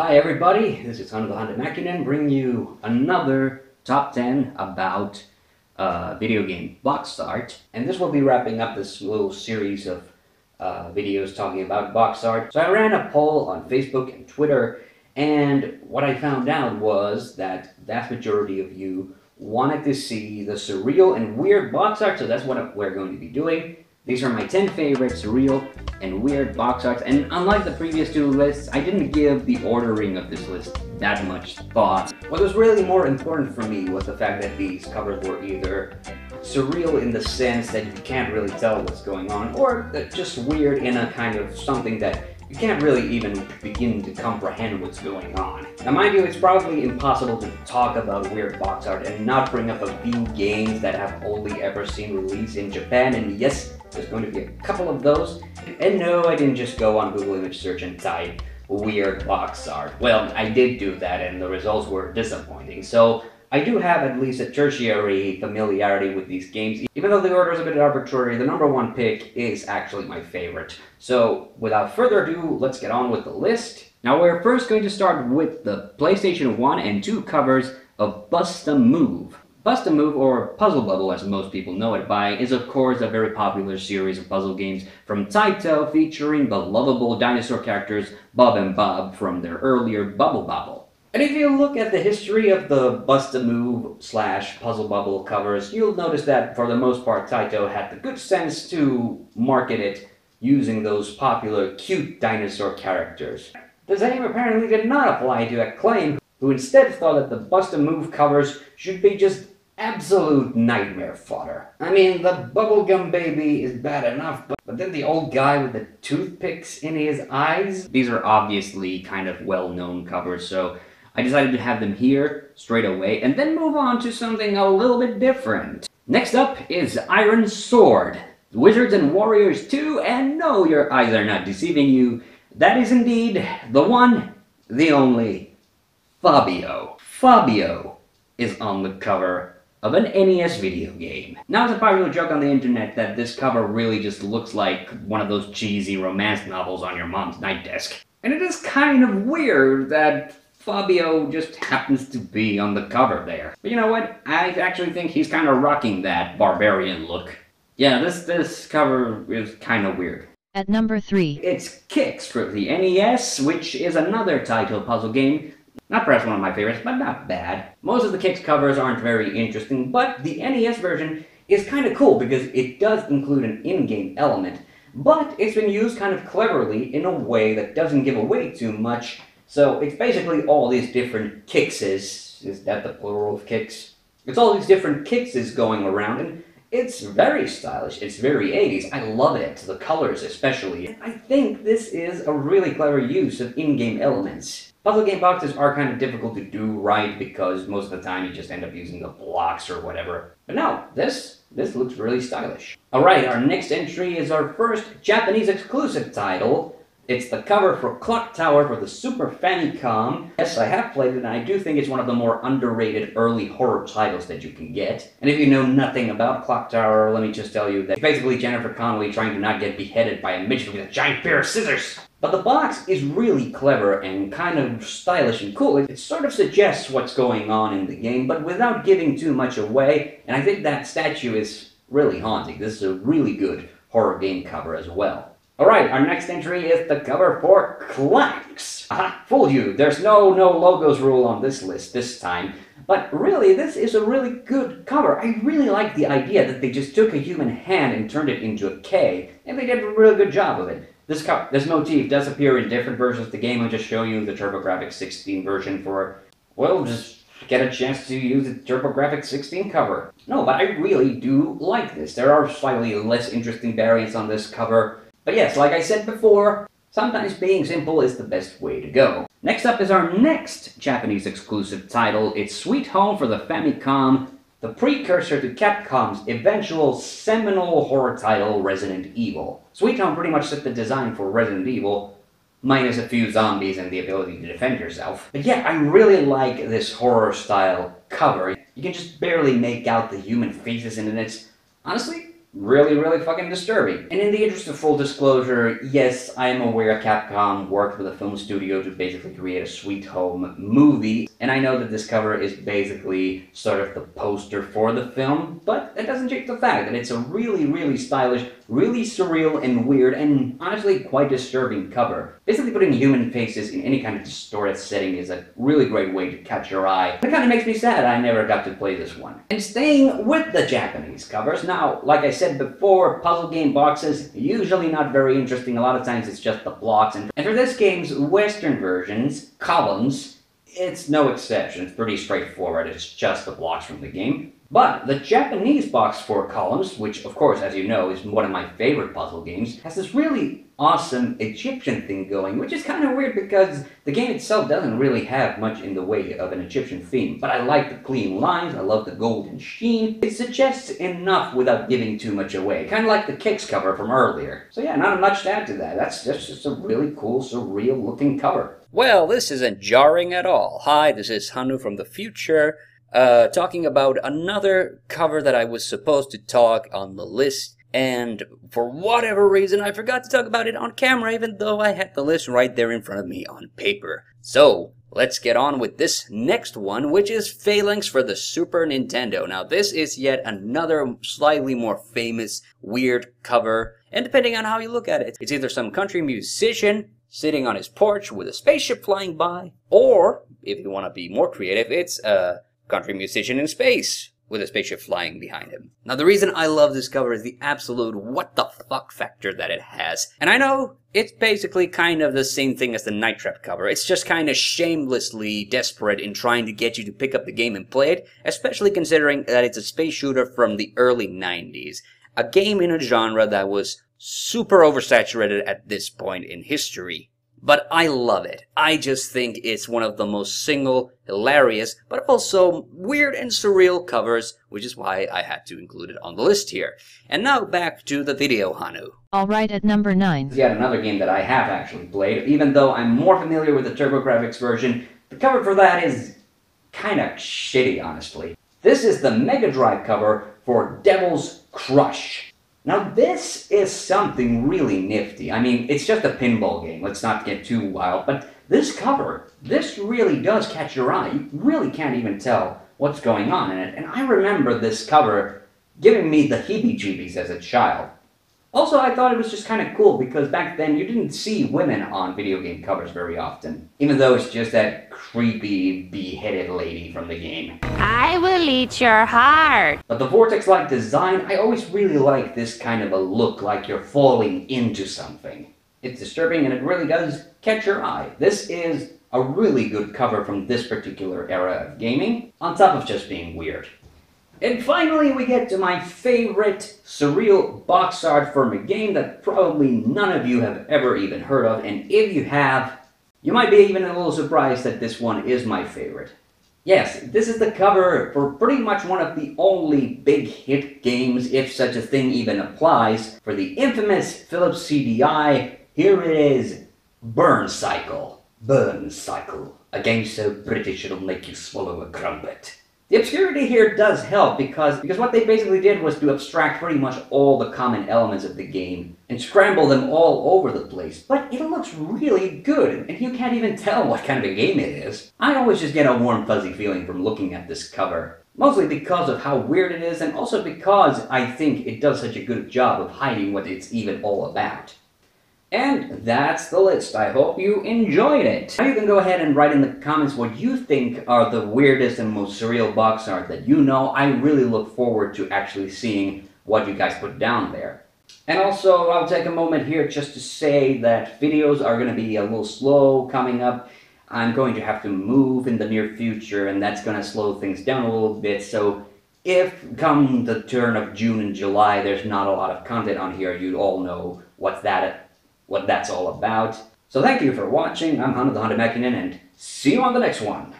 Hi everybody, this is TheHande Mäkinen bringing you another top 10 about video game box art. And this will be wrapping up this little series of videos talking about box art. So I ran a poll on Facebook and Twitter, and what I found out was that the vast majority of you wanted to see the surreal and weird box art, so that's what we're going to be doing. These are my 10 favorite surreal and weird box arts, and unlike the previous two lists, I didn't give the ordering of this list that much thought. What was really more important for me was the fact that these covers were either surreal in the sense that you can't really tell what's going on, or just weird in a kind of something that you can't really even begin to comprehend what's going on. Now mind you, it's probably impossible to talk about weird box art and not bring up a few games that have only ever seen release in Japan, and yes, there's going to be a couple of those. And no, I didn't just go on Google image search and type weird box art. Well, I did do that and the results were disappointing. So I do have at least a tertiary familiarity with these games. Even though the order is a bit arbitrary, the number one pick is actually my favorite. So without further ado, let's get on with the list. Now we're first going to start with the PlayStation 1 and 2 covers of Bust a Move. Bust a Move, or Puzzle Bubble as most people know it by, is of course a very popular series of puzzle games from Taito featuring the lovable dinosaur characters Bob and Bob from their earlier Bubble Bobble. And if you look at the history of the Bust a Move / Puzzle Bubble covers, you'll notice that for the most part Taito had the good sense to market it using those popular cute dinosaur characters. The same apparently did not apply to Acclaim, who instead thought that the Bust a Move covers should be just absolute nightmare fodder. I mean, the bubblegum baby is bad enough, but then the old guy with the toothpicks in his eyes? These are obviously kind of well-known covers, so I decided to have them here straight away and then move on to something a little bit different. Next up is Ironsword: Wizards and Warriors 2, and no, your eyes are not deceiving you. That is indeed the one, the only, Fabio. Fabio is on the cover of an NES video game. Now it's a popular joke on the internet that this cover really just looks like one of those cheesy romance novels on your mom's night desk. And it is kind of weird that Fabio just happens to be on the cover there. But you know what? I actually think he's kind of rocking that barbarian look. Yeah, this cover is kind of weird. At number 3. It's Qix for the NES, which is another Taito puzzle game. Not perhaps one of my favorites, but not bad. Most of the Qix covers aren't very interesting, but the NES version is kind of cool because it does include an in-game element, but it's been used kind of cleverly in a way that doesn't give away too much, so it's basically all these different Qixes. Is that the plural of Qix? It's all these different Qixes going around, and it's very stylish, it's very 80s, I love it, the colors especially. I think this is a really clever use of in-game elements. Puzzle game boxes are kind of difficult to do right because most of the time you just end up using the blocks or whatever. But no, this looks really stylish. Alright, our next entry is our first Japanese exclusive title. It's the cover for Clock Tower for the Super Famicom. Yes, I have played it, and I do think it's one of the more underrated early horror titles that you can get. And if you know nothing about Clock Tower, let me just tell you that it's basically Jennifer Connelly trying to not get beheaded by a midget with a giant pair of scissors. But the box is really clever and kind of stylish and cool. It sort of suggests what's going on in the game, but without giving too much away. And I think that statue is really haunting. This is a really good horror game cover as well. Alright, our next entry is the cover for CLANKS. Aha, fooled you. There's no logos rule on this list this time. But really, this is a really good cover. I really like the idea that they just took a human hand and turned it into a K, and they did a really good job of it. This motif does appear in different versions of the game. I'll just show you the TurboGrafx-16 version for, well, just get a chance to use the TurboGrafx-16 cover. No, but I really do like this. There are slightly less interesting variants on this cover. But yes, like I said before, sometimes being simple is the best way to go. Next up is our next Japanese exclusive title. It's Sweet Home for the Famicom, the precursor to Capcom's eventual seminal horror title, Resident Evil. Sweet Home pretty much set the design for Resident Evil, minus a few zombies and the ability to defend yourself. But yeah, I really like this horror style cover. You can just barely make out the human faces in it. Honestly, really, really fucking disturbing. And in the interest of full disclosure, yes, I am aware Capcom worked with a film studio to basically create a Sweet Home movie, and I know that this cover is basically sort of the poster for the film, but that doesn't change the fact that it's a really, really stylish, really surreal and weird, and honestly quite disturbing cover. Basically putting human faces in any kind of distorted setting is a really great way to catch your eye. It kind of makes me sad I never got to play this one. And staying with the Japanese covers, now, like I said before, puzzle game boxes, usually not very interesting. A lot of times it's just the blocks, and for this game's Western versions, Columns, it's no exception. It's pretty straightforward. It's just the blocks from the game. But the Japanese box for Columns, which of course, as you know, is one of my favorite puzzle games, has this really awesome Egyptian thing going, which is kind of weird because the game itself doesn't really have much in the way of an Egyptian theme. But I like the clean lines, I love the golden sheen. It suggests enough without giving too much away, kind of like the Qix cover from earlier. So yeah, not much to add to that. That's just a really cool, surreal looking cover. Well, this isn't jarring at all. Hi, this is Hanu from the future. Talking about another cover that I was supposed to talk on the list, and for whatever reason I forgot to talk about it on camera, even though I had the list right there in front of me on paper. So let's get on with this next one, which is Phalanx for the Super Nintendo. Now this is yet another slightly more famous weird cover, and depending on how you look at it, it's either some country musician sitting on his porch with a spaceship flying by, or if you want to be more creative, it's country musician in space with a spaceship flying behind him. Now the reason I love this cover is the absolute what the fuck factor that it has. And I know it's basically kind of the same thing as the Night Trap cover. It's just kind of shamelessly desperate in trying to get you to pick up the game and play it, especially considering that it's a space shooter from the early 90s. A game in a genre that was super oversaturated at this point in history. But I love it. I just think it's one of the most single, hilarious, but also weird and surreal covers, which is why I had to include it on the list here. And now back to the video, Hanu. Alright, at number 9. Yet another game that I have actually played, even though I'm more familiar with the TurboGrafx version. The cover for that is kind of shitty, honestly. This is the Mega Drive cover for Devil's Crush. Now this is something really nifty. I mean, it's just a pinball game, let's not get too wild, but this cover, this really does catch your eye. You really can't even tell what's going on in it, and I remember this cover giving me the heebie-jeebies as a child. Also, I thought it was just kind of cool because back then you didn't see women on video game covers very often, even though it's just that creepy, beheaded lady from the game. I will eat your heart! But the vortex-like design, I always really like this kind of a look, like you're falling into something. It's disturbing and it really does catch your eye. This is a really good cover from this particular era of gaming, on top of just being weird. And finally we get to my favorite surreal box art from a game that probably none of you have ever even heard of, and if you have, you might be even a little surprised that this one is my favorite. Yes, this is the cover for pretty much one of the only big hit games, if such a thing even applies, for the infamous Philips CDI. Here it is, Burn Cycle. Burn Cycle. A game so British it'll make you swallow a crumpet. The obscurity here does help because what they basically did was to abstract pretty much all the common elements of the game and scramble them all over the place, but it looks really good and you can't even tell what kind of a game it is. I always just get a warm fuzzy feeling from looking at this cover, mostly because of how weird it is and also because I think it does such a good job of hiding what it's even all about. And that's the list. I hope you enjoyed it. Now you can go ahead and write in the comments what you think are the weirdest and most surreal box art that you know. I really look forward to actually seeing what you guys put down there. And also, I'll take a moment here just to say that videos are going to be a little slow coming up. I'm going to have to move in the near future, and that's going to slow things down a little bit. So if come the turn of June and July, there's not a lot of content on here, you all know what that's all about. So thank you for watching. I'm TheHande Mäkinen, and see you on the next one.